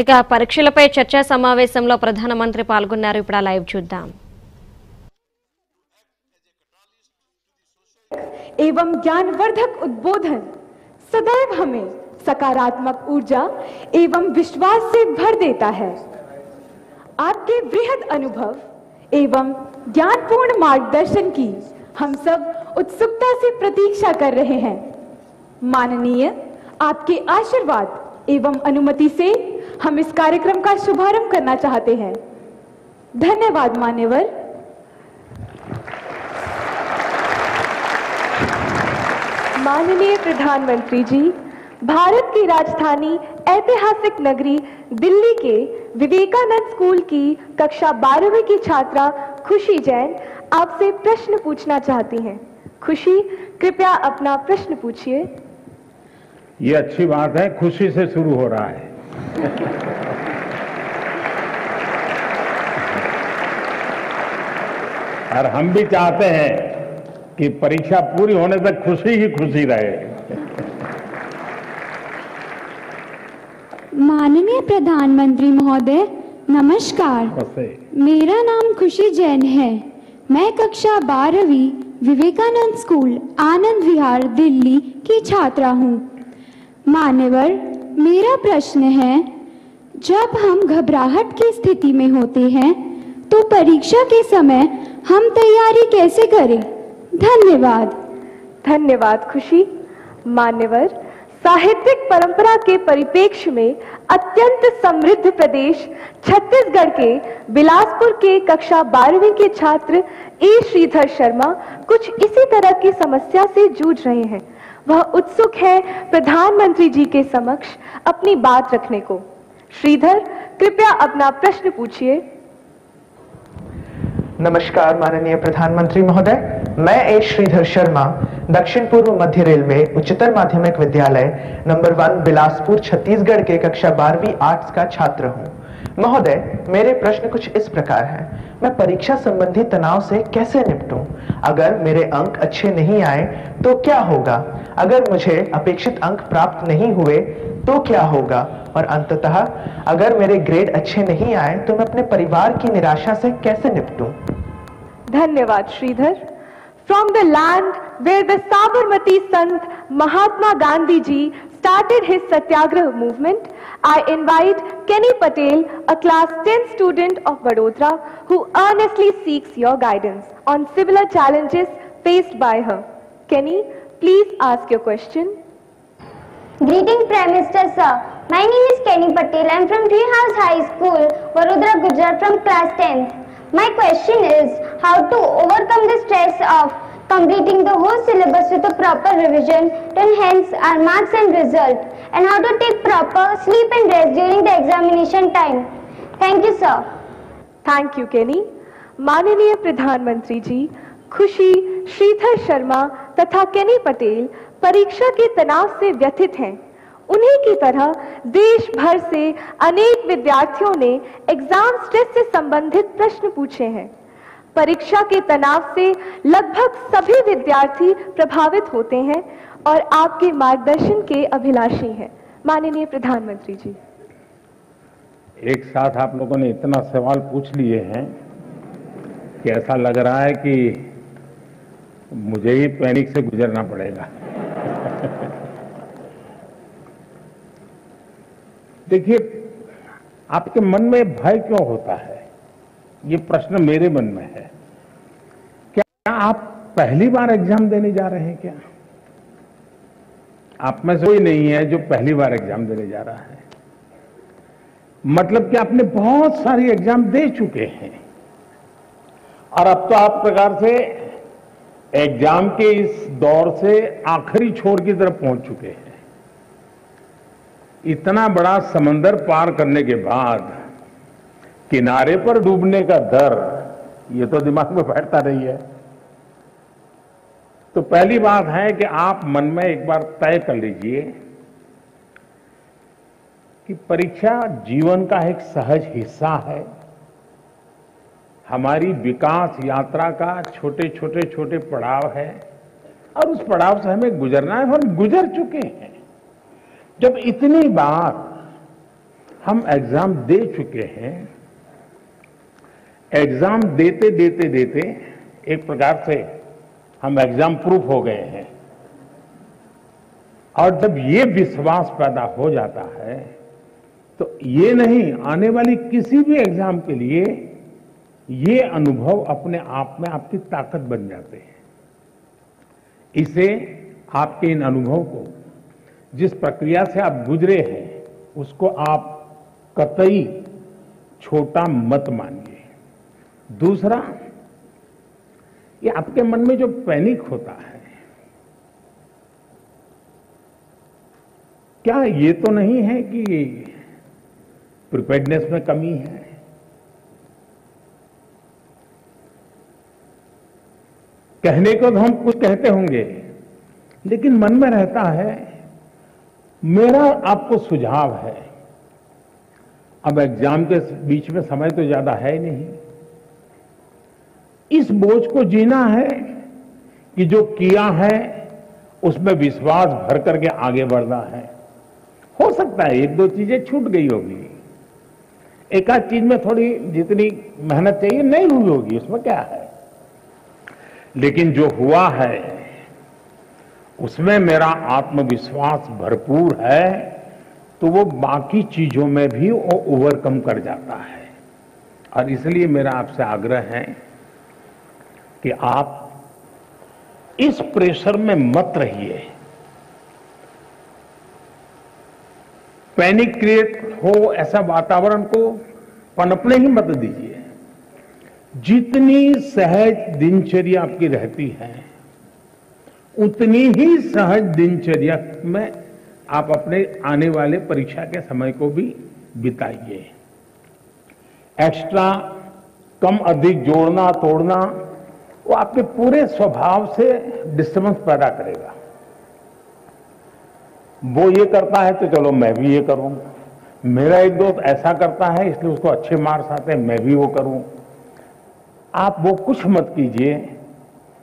ఇక పరీక్షలపై చర్చా సమావేశంలో ప్రధానమంత్రి పాల్గొన్నారు. ఇప్పుడు ఆ లైవ్ చూద్దాం. एवं ज्ञानवर्धक उद्बोधन सदैव हमें सकारात्मक ऊर्जा एवं विश्वास से भर देता है. आपके बृहद अनुभव एवं ज्ञानपूर्ण मार्गदर्शन की हम सब उत्सुकता से प्रतीक्षा कर रहे हैं. माननीय, आपके आशीर्वाद एवं अनुमति से हम इस कार्यक्रम का शुभारंभ करना चाहते हैं. धन्यवाद मान्यवर. माननीय प्रधानमंत्री जी, भारत की राजधानी ऐतिहासिक नगरी दिल्ली के विवेकानंद स्कूल की कक्षा 12वीं की छात्रा खुशी जैन आपसे प्रश्न पूछना चाहती हैं. खुशी, कृपया अपना प्रश्न पूछिए. ये अच्छी बात है, खुशी से शुरू हो रहा है. और हम भी चाहते हैं कि परीक्षा पूरी होने तक खुशी ही खुशी रहे. माननीय प्रधानमंत्री महोदय नमस्कार. मेरा नाम खुशी जैन है. मैं कक्षा 12वीं विवेकानंद स्कूल आनंद विहार दिल्ली की छात्रा हूँ. मान्यवर, मेरा प्रश्न है, जब हम घबराहट की स्थिति में होते हैं तो परीक्षा के समय हम तैयारी कैसे करें? धन्यवाद. धन्यवाद खुशी. मान्यवर, साहित्यिक परंपरा के परिप्रेक्ष्य में अत्यंत समृद्ध प्रदेश छत्तीसगढ़ के बिलासपुर के कक्षा 12वीं के छात्र ए श्रीधर शर्मा कुछ इसी तरह की समस्या से जूझ रहे हैं. वह उत्सुक है प्रधानमंत्री जी के समक्ष अपनी बात रखने को. श्रीधर, कृपया अपना प्रश्न पूछिए. नमस्कार माननीय प्रधानमंत्री महोदय, मैं ए श्रीधर शर्मा दक्षिण पूर्व मध्य रेलवे उच्चतर माध्यमिक विद्यालय नंबर 1 बिलासपुर छत्तीसगढ़ के कक्षा 12वीं आर्ट्स का छात्र हूँ. महोदय, मेरे प्रश्न कुछ इस प्रकार है. मैं परीक्षा संबंधी तनाव से कैसे निपटूं? अगर मेरे अंक अच्छे नहीं आए तो क्या होगा? अगर मुझे अपेक्षित अंक प्राप्त नहीं हुए तो क्या होगा? और अंततः अगर मेरे ग्रेड अच्छे नहीं आए तो मैं अपने परिवार की निराशा से कैसे निपटूं? धन्यवाद Shridhar. From the land where the Sabarmati Sant Mahatma Gandhi ji started his Satyagraha movement, I invite Kenny Patel, a class 10 student of Vadodara, who earnestly seeks your guidance on similar challenges faced by her. Kenny, please ask your question. Greeting Prime Minister sir. My name is Kenny Patel. I am from Treehouse High School, Vadodara, Gujarat, from class 10th. My question is, how to overcome the stress of completing the whole syllabus with a proper revision to enhance our marks and result, and how to take proper sleep and rest during the examination time. Thank you, sir. Thank you, Kenny. माननीय प्रधानमंत्री जी, खुशी, श्रीधर शर्मा तथा केनी पटेल परीक्षा के तनाव से व्यथित हैं. उन्हीं की तरह देश भर से अनेक विद्यार्थियों ने एग्जाम स्ट्रेस से संबंधित प्रश्न पूछे हैं. परीक्षा के तनाव से लगभग सभी विद्यार्थी प्रभावित होते हैं और आपके मार्गदर्शन के अभिलाषी हैं. माननीय प्रधानमंत्री जी, एक साथ आप लोगों ने इतना सवाल पूछ लिए हैं कि ऐसा लग रहा है कि मुझे ही पैनिक से गुजरना पड़ेगा. देखिए, आपके मन में भय क्यों होता है? ये प्रश्न मेरे मन में है. क्या आप पहली बार एग्जाम देने जा रहे हैं? क्या आप में से कोई नहीं है जो पहली बार एग्जाम देने जा रहा है? मतलब कि आपने बहुत सारी एग्जाम दे चुके हैं और अब तो आप प्रकार से एग्जाम के इस दौर से आखिरी छोर की तरफ पहुंच चुके हैं. इतना बड़ा समंदर पार करने के बाद किनारे पर डूबने का डर, ये तो दिमाग में बैठता रही है. तो पहली बात है कि आप मन में एक बार तय कर लीजिए कि परीक्षा जीवन का एक सहज हिस्सा है. हमारी विकास यात्रा का छोटे छोटे छोटे पड़ाव है और उस पड़ाव से हमें गुजरना है. हम गुजर चुके हैं. जब इतनी बार हम एग्जाम दे चुके हैं। एग्जाम देते देते देते एक प्रकार से हम एग्जाम प्रूफ हो गए हैं। और जब ये विश्वास पैदा हो जाता है तो ये नहीं, आने वाली किसी भी एग्जाम के लिए ये अनुभव अपने आप में आपकी ताकत बन जाते हैं। इसे आपके इन अनुभव को, जिस प्रक्रिया से आप गुजरे हैं, उसको आप कतई छोटा मत मानिए। दूसरा, ये आपके मन में जो पैनिक होता है, क्या ये तो नहीं है कि प्रिपेयर्डनेस में कमी है? कहने को तो हम कुछ कहते होंगे, लेकिन मन में रहता है। मेरा आपको सुझाव है, अब एग्जाम के बीच में समय तो ज्यादा है नहीं, इस बोझ को जीना है कि जो किया है उसमें विश्वास भर करके आगे बढ़ना है। हो सकता है एक दो चीजें छूट गई होगी, एक आध चीज में थोड़ी जितनी मेहनत चाहिए नहीं हुई होगी, उसमें क्या है, लेकिन जो हुआ है उसमें मेरा आत्मविश्वास भरपूर है, तो वो बाकी चीजों में भी वो ओवरकम कर जाता है। और इसलिए मेरा आपसे आग्रह है कि आप इस प्रेशर में मत रहिए। पैनिक क्रिएट हो ऐसा वातावरण को पनपने ही मत दीजिए। जितनी सहज दिनचर्या आपकी रहती है, उतनी ही सहज दिनचर्या में आप अपने आने वाले परीक्षा के समय को भी बिताइए। एक्स्ट्रा कम अधिक जोड़ना तोड़ना वो आपके पूरे स्वभाव से डिस्टर्बेंस पैदा करेगा। वो ये करता है तो चलो मैं भी ये करूं, मेरा एक दोस्त ऐसा करता है इसलिए उसको अच्छे मार्क्स आते हैं मैं भी वो करूं। आप वो कुछ मत कीजिए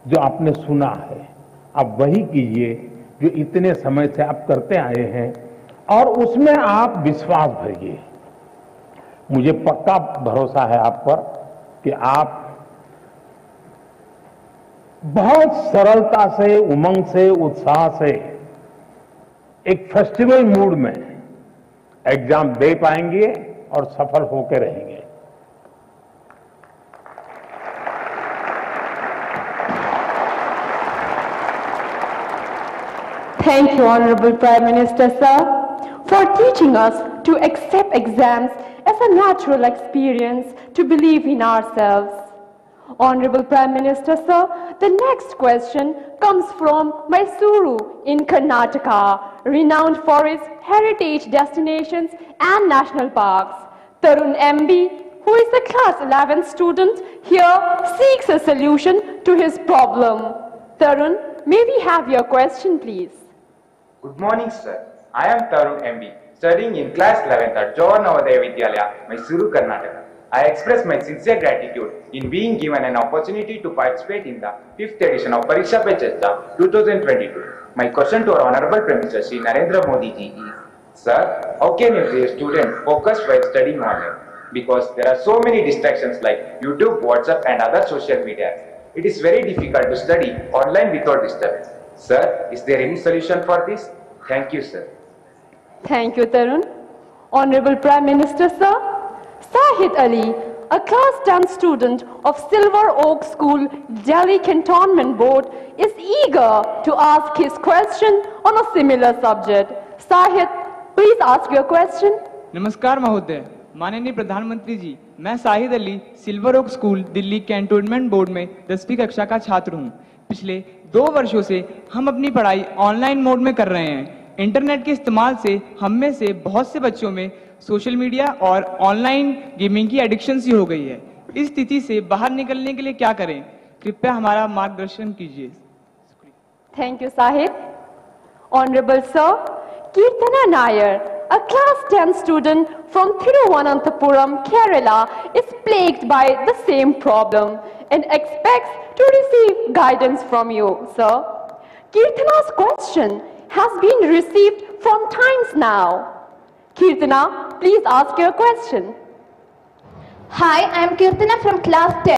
जो आपने सुना है, आप वही कीजिए जो इतने समय से आप करते आए हैं, और उसमें आप विश्वास भरिए। मुझे पक्का भरोसा है आप पर कि आप बहुत सरलता से, उमंग से, उत्साह से, एक फेस्टिवल मूड में एग्जाम दे पाएंगे और सफल होकर रहेंगे। Thank you, Honorable Prime Minister Sir, for teaching us to accept exams as a natural experience, to believe in ourselves. Honorable Prime Minister Sir, the next question comes from Mysuru in Karnataka, renowned for its heritage destinations and national parks. Tarun MB, who is a class 11 student here, seeks a solution to his problem. Tarun, may we have your question, please? Good morning, sir. I am Tarun MB, studying in class 11th at Jornavadeya Vidyalya, Mysuru, Karnataka. I express my sincere gratitude in being given an opportunity to participate in the 5th edition of Pariksha Pe Charcha 2022. My question to our Honorable Prime Minister Shri Narendra Modi ji is, sir, how can you be a student focused while studying online? Because there are so many distractions like YouTube, WhatsApp and other social media. It is very difficult to study online without disturbance. Sir, is there any solution for this? Thank you, sir. Thank you, Tarun. Honorable Prime Minister, sir, Sahid Ali, a class 10 student of Silver Oak School, Delhi Cantonment Board, is eager to ask his question on a similar subject. Sahid, please ask your question. Namaskar, Mahoday. माननीय प्रधानमंत्री जी, मैं Sahid Ali, silver oak school, Delhi cantonment board में 10वीं कक्षा का छात्र हूँ। पिछले 2 वर्षों से हम अपनी पढ़ाई ऑनलाइन मोड में कर रहे हैं। इंटरनेट के इस्तेमाल से हम में से बहुत से बच्चों में सोशल मीडिया और ऑनलाइन गेमिंग की एडिक्शन सी हो गई है। इस स्थिति से बाहर निकलने के लिए क्या करें? कृपया हमारा मार्गदर्शन कीजिए। थैंक यू साहिब। Honourable sir, Keerthana Nair, a class 10 student from Thiruvananthapuram, Kerala, is plagued by the same problem and expects to receive guidance from you, sir. Kirtana's question has been received from times now. Kirtana, please ask your question. Hi, I am Kirtana from class 10.